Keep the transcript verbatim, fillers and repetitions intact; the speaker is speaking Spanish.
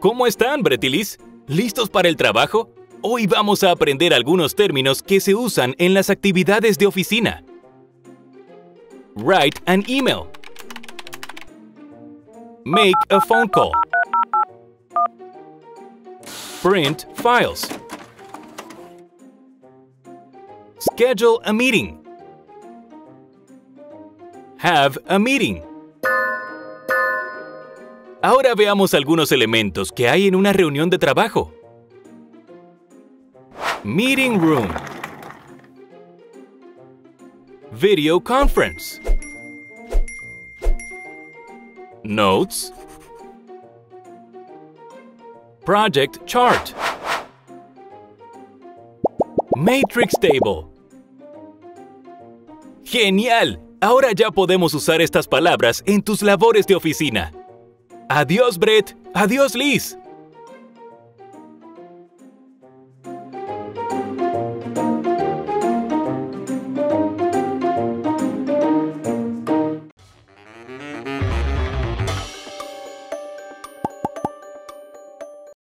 ¿Cómo están, Berlitz? ¿Listos para el trabajo? Hoy vamos a aprender algunos términos que se usan en las actividades de oficina. Write an email. Make a phone call. Print files. Schedule a meeting. Have a meeting. Ahora veamos algunos elementos que hay en una reunión de trabajo. Meeting room. Video conference. Notes. Project chart. Matrix table. ¡Genial! Ahora ya podemos usar estas palabras en tus labores de oficina. Adiós, Brett. Adiós, Liz.